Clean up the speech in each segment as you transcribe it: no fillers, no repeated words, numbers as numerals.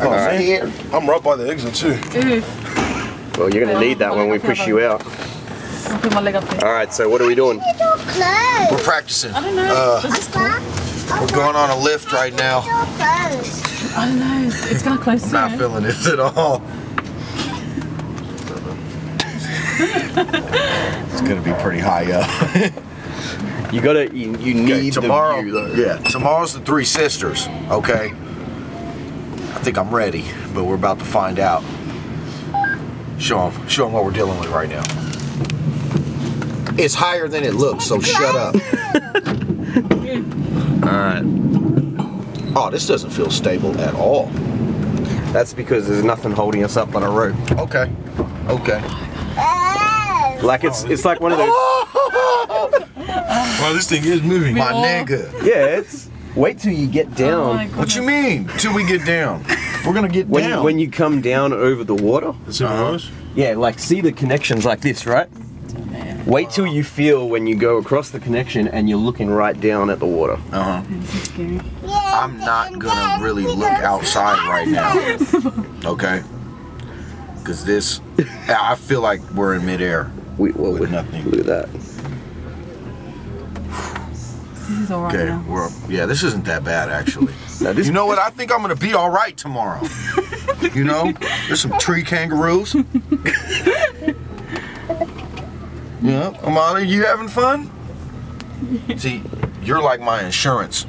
Oh, man. I'm right by the exit too. Mm. Well, you're going to need that when we push you out. I'll put my leg up there. Alright, so what are we doing? We're practicing. I don't know. We're going on a lift right now. I don't know. It's going to close soon. I'm not feeling it at all. It's going to be pretty high up. You got to, you need tomorrow, the view, yeah, tomorrow's the Three Sisters, okay? I think I'm ready, but we're about to find out. Show them what we're dealing with right now. It's higher than it looks, so shut up. Alright. Oh, this doesn't feel stable at all. That's because there's nothing holding us up but a rope. Okay. Okay. Like it's like one of those. Wow, this thing is moving. My nigga. Yeah, it's. Wait till you get down. Oh, what you mean? Till we get down. We're gonna get down. When you come down over the water. That's how it was? Yeah, like see the connections like this, right? Wait till you feel when you go across the connection and you're looking right down at the water. Uh huh. That's scary. I'm not gonna really look outside right now. Okay. Because this, I feel like we're in midair. With nothing. Look at that. This is alright. Okay, yeah, this isn't that bad actually. Now this, you know what? I think I'm gonna be alright tomorrow. You know, there's some tree kangaroos. Yeah, Amalia, you having fun? See, you're like my insurance,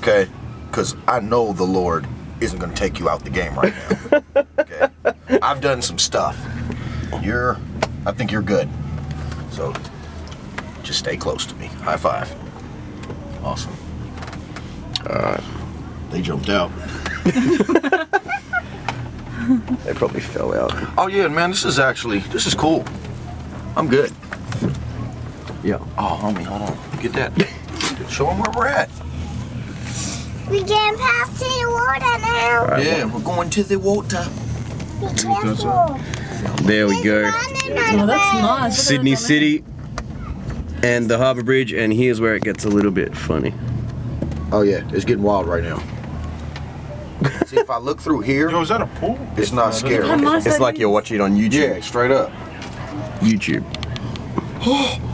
okay? Because I know the Lord isn't going to take you out the game right now. Okay? I've done some stuff. I think you're good. So, just stay close to me. High five. Awesome. All right. They jumped out. They probably fell out. Oh yeah, man, this is cool. I'm good. Yeah. Oh, homie, hold on. Get that. Show them where we're at. We can pass to the water now. Right, yeah, we're going to the water. Be careful. There we go. Oh, that's nice. Sydney City and the Harbour Bridge, and here's where it gets a little bit funny. Oh yeah, it's getting wild right now. See, if I look through here, yo, is that a pool? It's not scary. It's like you're watching it on YouTube. Yeah, straight up. YouTube. Oh.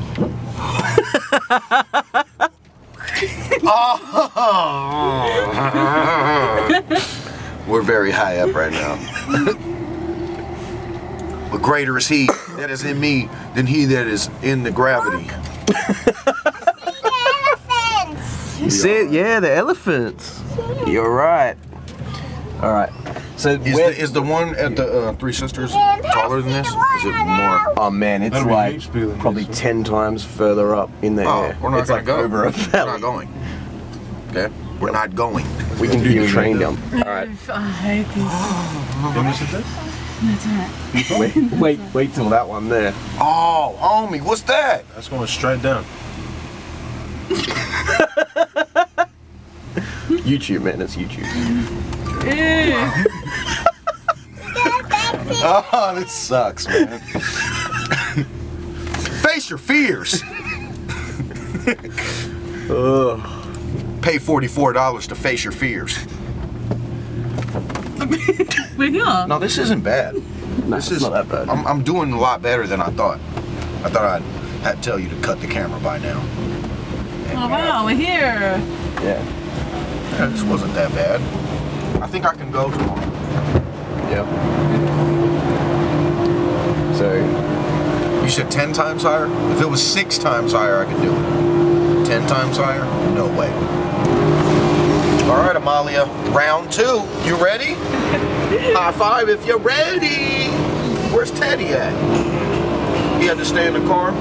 We're very high up right now. But greater is he that is in me than he that is in the gravity. You see it? Yeah, the elephants. You're right. All right. So is the one at the Three Sisters taller than this? Is it more? Oh man, it's like probably 10 times further up in the air. We're not it's like go. Over a valley. We're not going. Okay, we're not going. We can do a train down. All right. I hate this. Can we sit there? That's right. Wait till that one there. Oh, homie, what's that? That's going straight down. YouTube, man, it's YouTube. Wow. Oh, this sucks, man. Face your fears. Pay $44 to face your fears. We're here. No, this isn't bad. No, this is not that bad. I'm doing a lot better than I thought. I thought I'd have to tell you to cut the camera by now. And oh wow, we're here. Yeah. That just wasn't that bad. I think I can go tomorrow. Yep. So, you said 10 times higher? If it was 6 times higher, I could do it. 10 times higher? No way. All right, Amalia, round 2. You ready? High five if you're ready. Where's Teddy at? He had to stay in the car?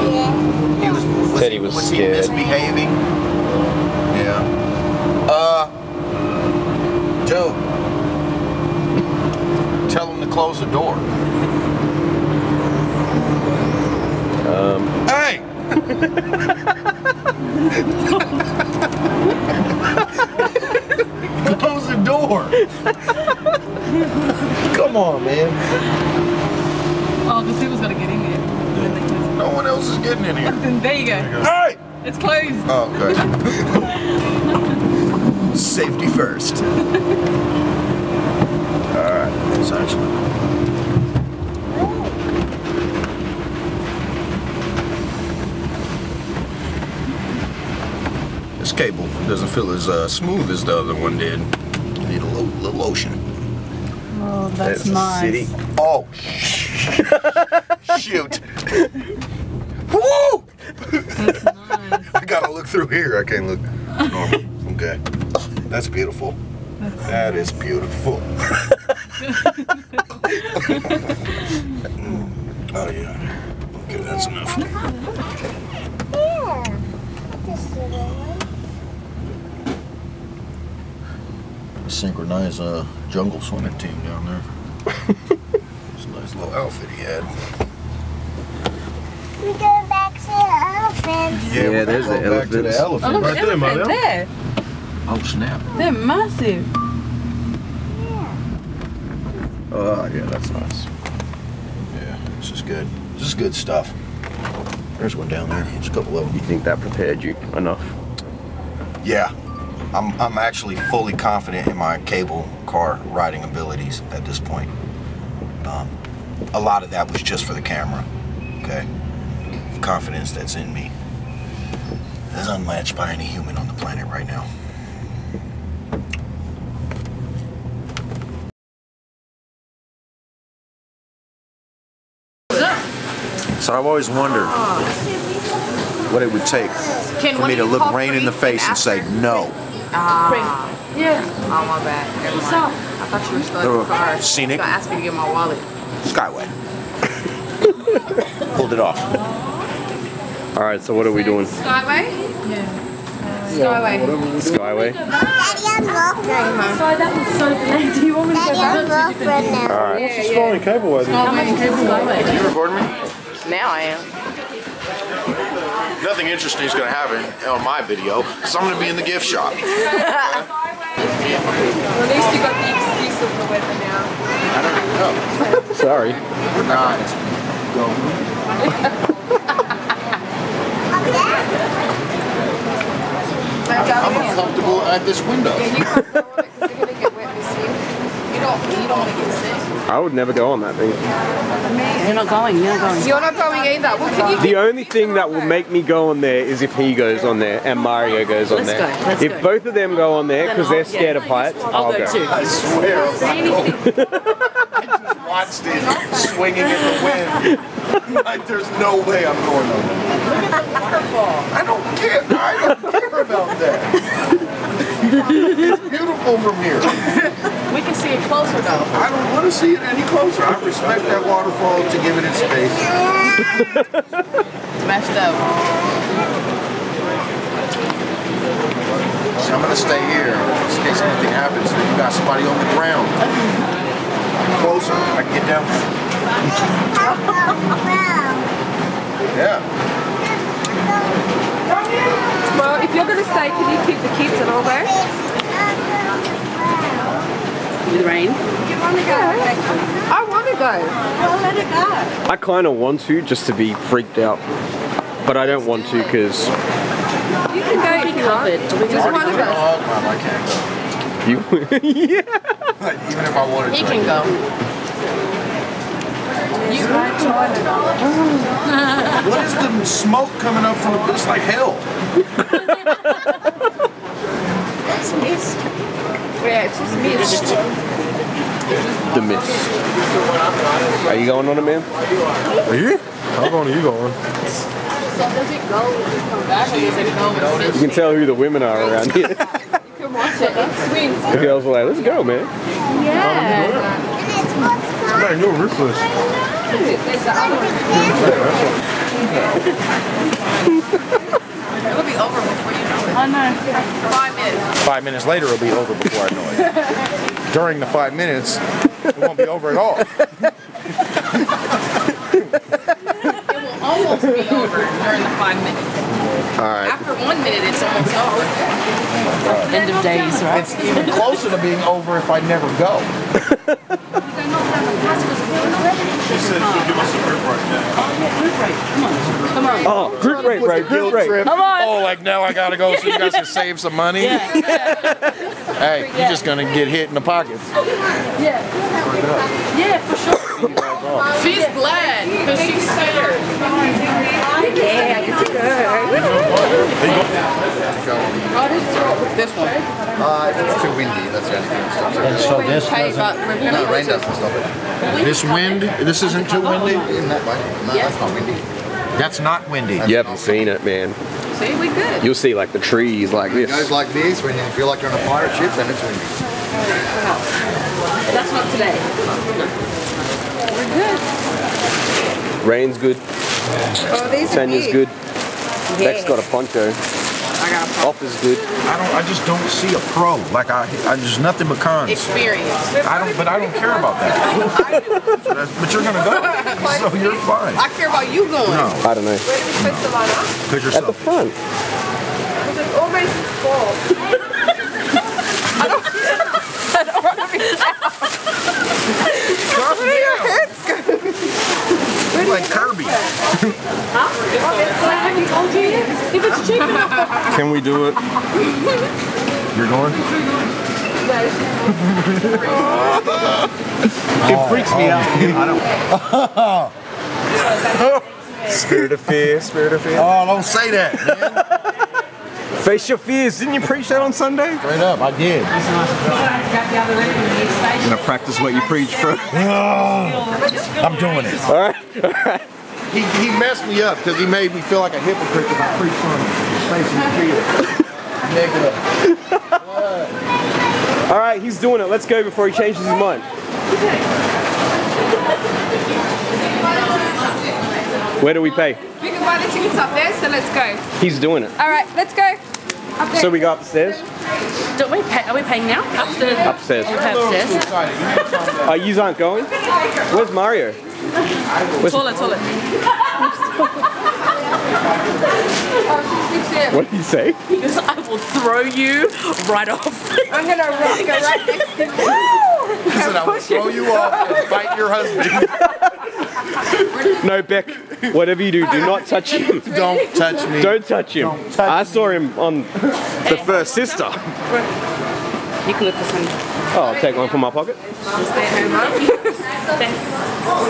Yeah. Teddy was scared. Was he misbehaving? Yeah. Joe, tell him to close the door. Hey! Close the door! Come on, man. Oh, because people's got to get in here. No one else is getting in here. There you go. Hey! It's closed. Oh, okay. Safety first. right, it is actually. This cable doesn't feel as smooth as the other one did. I need a little lotion. Oh, that's nice. City. Oh, shoot. Woo! That's nice. I gotta look through here. I can't look normal. Okay. That's beautiful. That is beautiful. Oh, yeah. Okay, that's enough. Yeah. Synchronized jungle swimming team down there. It's a nice little outfit he had. We're going back to the elephants. Yeah, there's the elephants. Back to the elephant. Oh, right there, Mario. There. Oh, snap. They're massive. Yeah. Oh, yeah, that's nice. Yeah, this is good. This is good stuff. There's one down there. There's a couple of them. You think that prepared you enough? Yeah. I'm actually fully confident in my cable car riding abilities at this point. A lot of that was just for the camera, okay? The confidence that's in me is unmatched by any human on the planet right now. So I've always wondered what it would take for me to look rain in the face and say no. Yeah. Oh, my bad. What's up? I thought you were still in the car. Scenic. I asked me to get my wallet. Skyway. Pulled it off. All right, so what are we doing? Skyway? Yeah. Skyway. Skyway? Daddy, I'm off right now. Sorry, that was so delayed. Do you want me to go back? Daddy, I'm off right now. All right. What's the scrolling cable way? Skyway. Are you recording me? Now I am. Nothing interesting is going to happen on my video, because I'm going to be in the gift shop. At least you got the excuse of the weather now. I don't know. Sorry. We're not going. I'm uncomfortable at this window. Yeah, you can't go on it because you're going to get wet this year. You don't want to get sick. I would never go on that thing. You're not going. You're not going. You're not going either. Well, can you the only thing that will make me go on there is if he goes on there and Mario goes on there. Let's go. If both of them go on there because they're scared of heights, I'll go too. I swear. I just watched it swinging in the wind. Like, there's no way I'm going on there. I don't care about that. It's beautiful from here. We can see it closer though. I don't want to see it any closer. I respect that waterfall to give it its space. It's messed up. So I'm going to stay here in case anything happens. Then you got somebody on the ground. Closer. I can get down. Yeah. Well, if you're going to stay, can you keep the kids at all there? The rain. You want to go? Yeah. I want to go. I'll let it go. I kind of want to just to be freaked out, but I don't want to because. You can go if you want. We just want to go. I can't go. You? Yeah. Like, even if I wanted to. He can go. You might try to. What is the smoke coming up from the bush like hell? That's mist. Yeah, it's just mist. The mist. Are you going on it, man? Are you? How long are you going? Does it go when you come back or does it go? You can tell who the women are around here. You can watch it. It swings. The girls were like, let's go, man. Yeah. I know ruthless. There's the other one. It'll be over before you know it. I know. 5 minutes. 5 minutes later it'll be over before I know it. During the 5 minutes, it won't be over at all. It will almost be over during the 5 minutes. All right. After 1 minute, it's almost over. End of days, right? It's even closer to being over if I never go. She said she'll give us a group rate now. Oh, yeah, group rate. Come on. Come on. Oh, group rate, right? Group rate. Come on. Oh, like now I gotta go so you guys can save some money? Yeah. Hey, you're just gonna get hit in the pockets. Yeah. Yeah, for sure. She's glad because she's scared. Yeah, I can take her. This one. It's too windy. That's the only thing that stops it. And so this doesn't. No, rain doesn't stop it. This wind. This isn't too windy. In that way. No, that's not windy. That's not windy. You haven't seen it, man. See, we good. You'll see like the trees like this. It goes like this when you feel like you're on a pirate ship, then it's windy. That's not today. We're good. Rain's good. Oh, these are big. Tanya's good. Yeah. Beck's got a poncho. I got a poncho. Off is good. I just don't see a pro. Like I just nothing but cons. Experience. I don't care about that. So but you're gonna go, so you're fine. I care about you going. No, I don't know. Where do we put the line up? Put yourself at the front. It's always full. I don't want to be down. Where do your heads go? Like Kirby. Can we do it? You're going? It freaks me out. I don't. Spirit of fear, spirit of fear. Oh, don't say that, man. Face your fears. Didn't you preach that on Sunday? Straight up, I did. You're gonna practice what you preach, bro. I'm doing it. All right, all right. He messed me up because he made me feel like a hypocrite if I preached on him. Face and fear. All right, he's doing it. Let's go before he changes his mind. Where do we pay? We can buy the tickets up there, so let's go. He's doing it. All right, let's go. Up there. So we go up the stairs? Don't we pay? Are we paying now? Upstairs. Upstairs. Upstairs. You aren't going? Where's Mario? Toilet. What did he say? He goes, I will throw you right off. I'm going to go right next to you. He said, I will throw you off and bite your husband. No, Beck, whatever you do, do not touch him. Don't touch me. Don't touch him. Don't touch I saw him on the first sister. You can look for some. Oh, I'll take one from my pocket.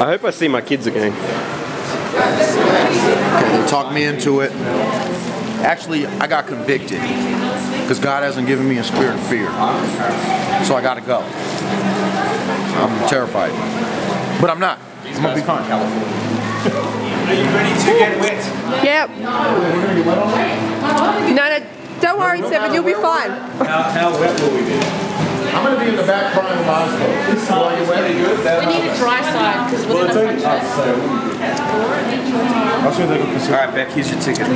I hope I see my kids again. You talked me into it. Actually, I got convicted because God hasn't given me a spirit of fear. So I got to go. I'm terrified. But I'm not. I'm going to be fine. Are you ready to get wet? Yep. No. Don't worry, Seven, you'll be fine. How wet will we be? I'm going to be in the back crying with my eyes closed. We need a dry side because we're going to punch. Alright, Beck, here's your ticket. I'm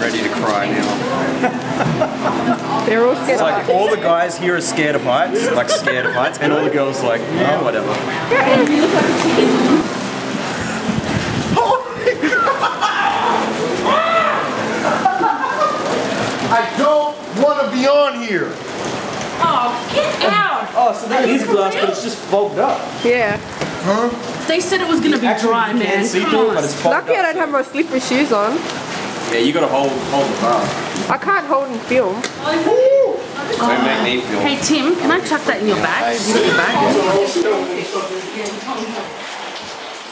ready to cry now. They're all scared. It's like all the guys here are scared of heights, like scared of heights, and all the girls like, oh, whatever. Holy crap! I don't want to be on here. Oh, get out! Oh, so that is glass, but it's just fogged up. Yeah. Huh? They said it was gonna be dry, man. See through, but it's lucky I don't have my slippery shoes on. Yeah, you gotta hold the bar. I can't hold and film. Don't make me film. Hey Tim, can I chuck that in your bag? You got your bag?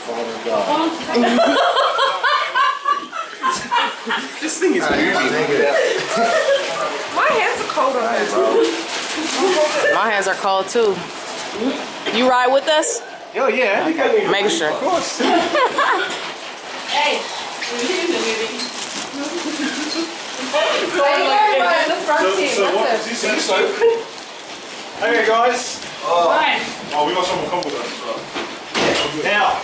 Father God. This thing is weird. My hands are cold already, bro. My hands are cold too. You ride with us? Oh yeah, I think I need make sure. Of course. Hey, we're here in the meeting. Okay guys. Oh, we got someone come with us as well. Now,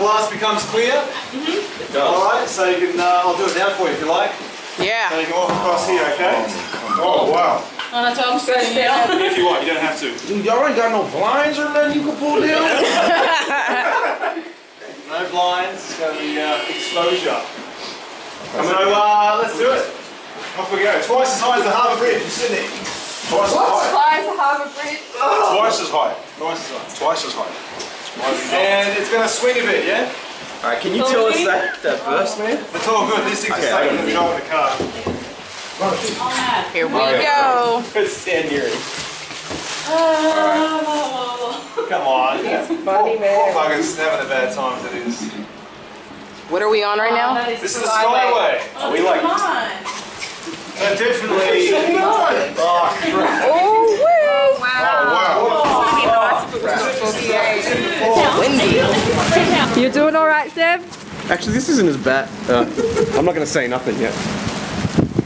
glass becomes clear. It does. Alright, so you can, I'll do it now for you if you like. Yeah. So you can walk across here, okay? Oh, wow. Oh, that's what I'm saying. If you want, you don't have to. Y'all ain't got no blinds or nothing you can pull down? No blinds, it's going to be exposure. Come on over, let's do it. Off we go. Twice as high as the Harbour Bridge in Sydney. Twice as high. Twice as high as the Harbour Bridge. Oh. Twice as high. Twice as high. Twice as high. And it's going to swing a bit, yeah? Alright, can you tell us that verse, man? It's all good. These things are safe in the middle of the car. Here we go. Stand near it. Right. Come on. It's funny, man. Fuckers having a bad time as it is. What are we on right now? This is the Skyway. Oh, we like it. Definitely. Oh, crap. Oh, wow. Wow. Oh, wow. It's windy. You doing all right, Sam? Actually, this isn't as bad. I'm not going to say nothing yet.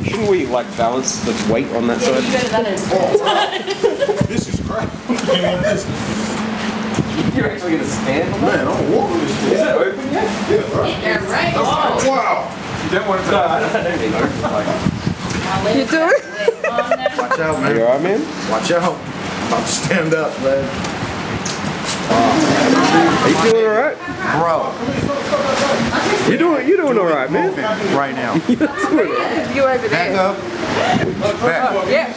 Shouldn't we, like, balance the weight on that side? You go to that end. Oh, wow. This is crap. You're actually going to stand on that? Man, I'm walking this shit. Is it open yet? Yeah, right. Yeah, right. Oh, wow. You don't want to die. I don't need to. You do? Watch out, man. You alright, man? Watch out. I'll stand up, man. Are you doing alright? Bro. You're doing alright, man. Right now. You over there. Back up. Back. Yeah.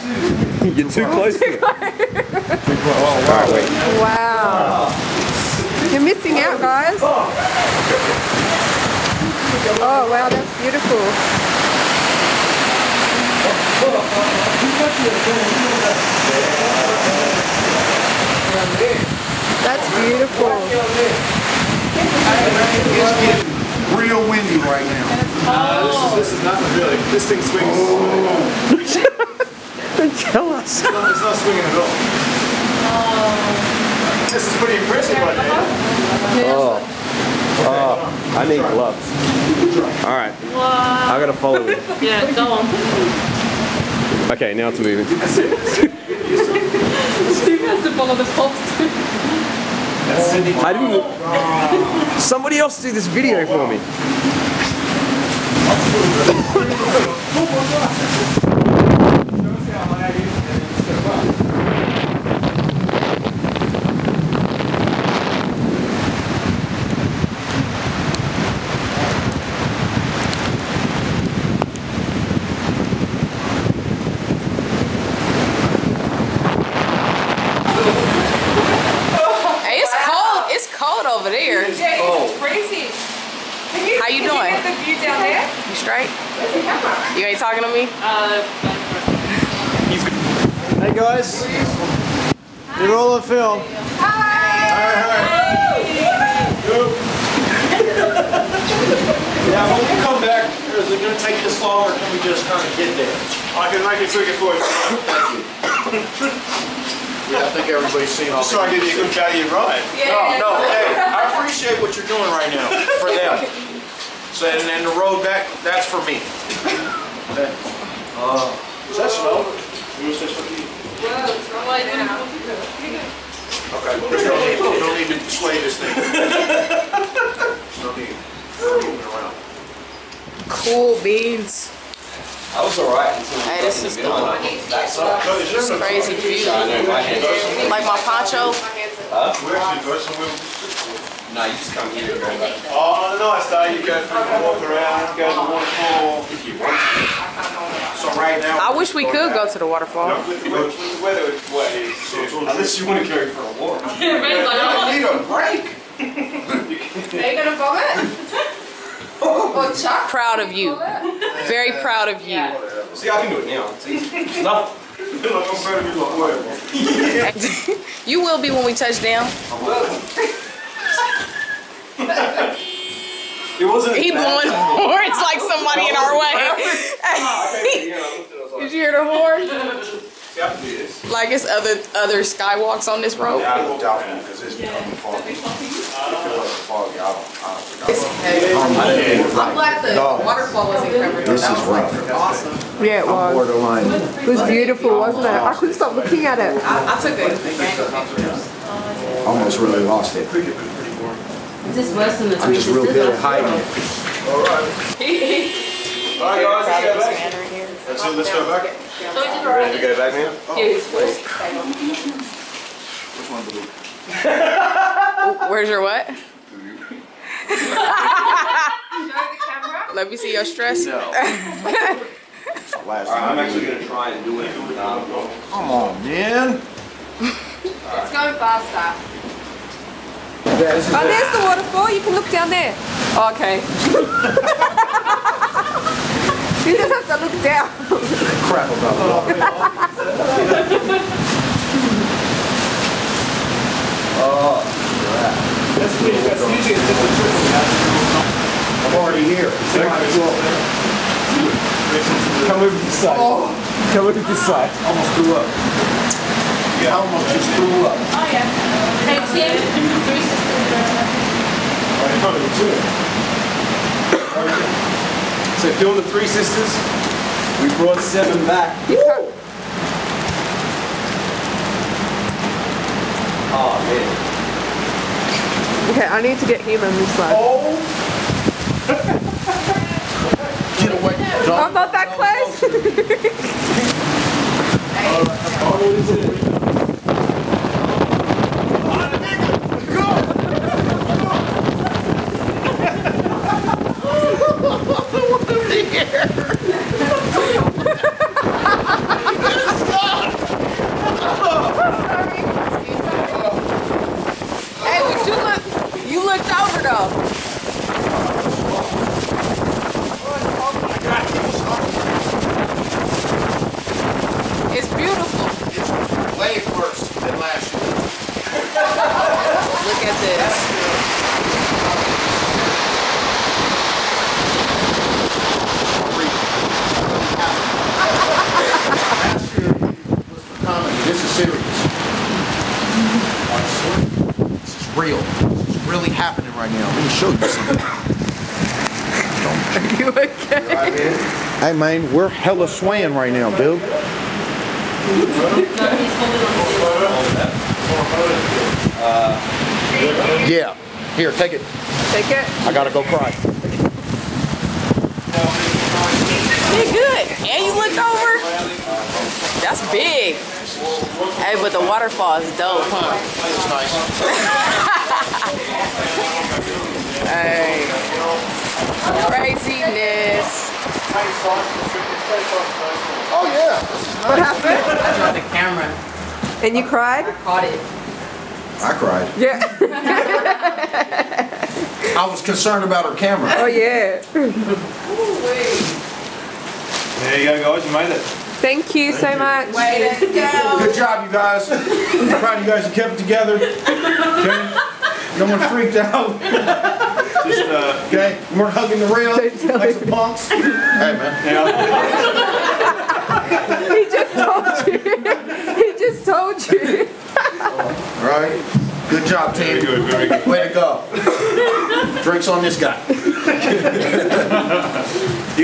You're too close to it. Oh, wow. You're missing out, guys. Oh, wow, that's beautiful. That's beautiful. It's real windy right now. Oh. This is not really. This thing swings. Oh. Don't tell us. It's not swinging at all. Oh. This is pretty impressive right now. Oh. Oh, I need gloves. Alright. I gotta follow you. Yeah, go on. Okay, now it's moving. That's it. Stu has to follow the pops. That's Sydney. I didn't. Somebody else do this video for me. Hey guys, did all the film. Hi. Now when we come back, is it going to take this long, or can we just kind of get there? I can make it quicker for you. Thank you. Yeah, I think everybody's seen all. Just trying to give you a good value ride. Yeah. No, hey, I appreciate what you're doing right now for them. So and then the road back, that's for me. Okay. Does that smell? Okay, we don't need to sway this thing. No need around. Cool beans. I was alright until we got in the middle of it. That's crazy view. Like my poncho? We're actually going somewhere. No, you just come here and go back. Oh, on a nice day, you go for a walk around, go to the waterfall. If you want to. So right now... I wish we could go to the waterfall. No, the weather is way... Unless you want to go for a walk. You need a break. Are you going to vomit? Proud of you. Very proud of you. See, I can do it now. It's not. You will be when we touch down. It wasn't. He blowing horns like somebody in our way. Did you hear the horn? Like it's other skywalks on this road. Yeah, I looked out for because it's becoming foggy. I'm glad the waterfall wasn't covered. This is rough. Awesome. Yeah, it was. Borderline. It was beautiful, wasn't it? I couldn't stop looking at it. I took it. Almost really lost it. Is this worse than the three sisters? I'm just real good at hiding it. All right. All right, guys. That's it, let's go back. Are we ready to go back now? Oh. Which one do we? Where's your what? Show the camera. Let me see your stress. No. out last night. I'm actually going to try and do it. Come on, man. It's going faster. Oh, there's the waterfall. You can look down there. Oh, okay. You just have to look down. Crap about that. I'm already here. Come over to this side. Oh. Come over to this side. Almost threw up. Yeah, almost just threw up. Oh, yeah. Three sisters. So filmed the Three Sisters. We brought 7 back. Oh man. Okay, I need to get him on this side. Oh. Get away. I'm not that close. Oh, is it? Hey man, we're hella swaying right now, dude. Yeah. Here, take it. Take it? I gotta go cry. You're good. And you looked over? That's big. Hey, but the waterfall is dope, huh? It's nice. Hey. Craziness. Oh yeah. What happened? I shot the camera. And you cried? I caught it. I cried. Yeah. I was concerned about her camera. Oh yeah. There you go, guys. You made it. Thank you so much. Way to go. Good job, you guys. I'm proud of you guys. You kept it together. Okay. No one freaked out. Just, okay, we're hugging the rail like some punks. Hey, man. Yeah. He just told you. He just told you. All right. Good job, team. Very good, very good. Way to go. Drinks on this guy. You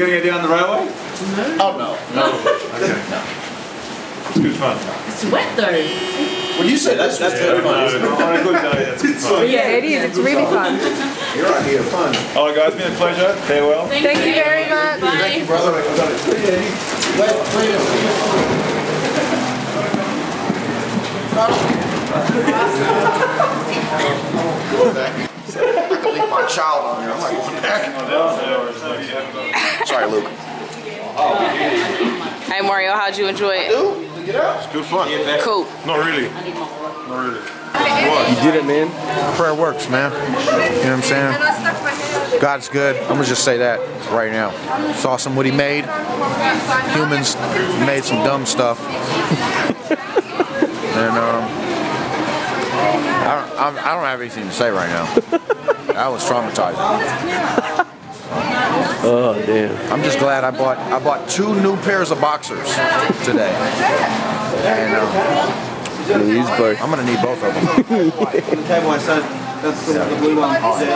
gonna get down the railway? No. Oh, no. No. Okay. No. It's good fun. It's wet, though. Well, you said that's yeah, fun. No, on a good day, that's good fun. Yeah, it is. It's really fun. You're out here, fun. All right, guys, it's been a pleasure. Farewell. Thank you very much. Bye. Thank you, brother. I've done it. I leave my child on here. I'm not going back. Sorry, Luke. Hey, Mario, how'd you enjoy it? It's good fun. Cool. Not really. Not really. What? You did it, man. Prayer works, man. You know what I'm saying? God's good. I'm going to just say that right now. It's awesome what he made. Humans made some dumb stuff. And I don't have anything to say right now. That was traumatizing. Oh damn! I'm just glad I bought 2 new pairs of boxers today, and I'm gonna need both of them. Yeah.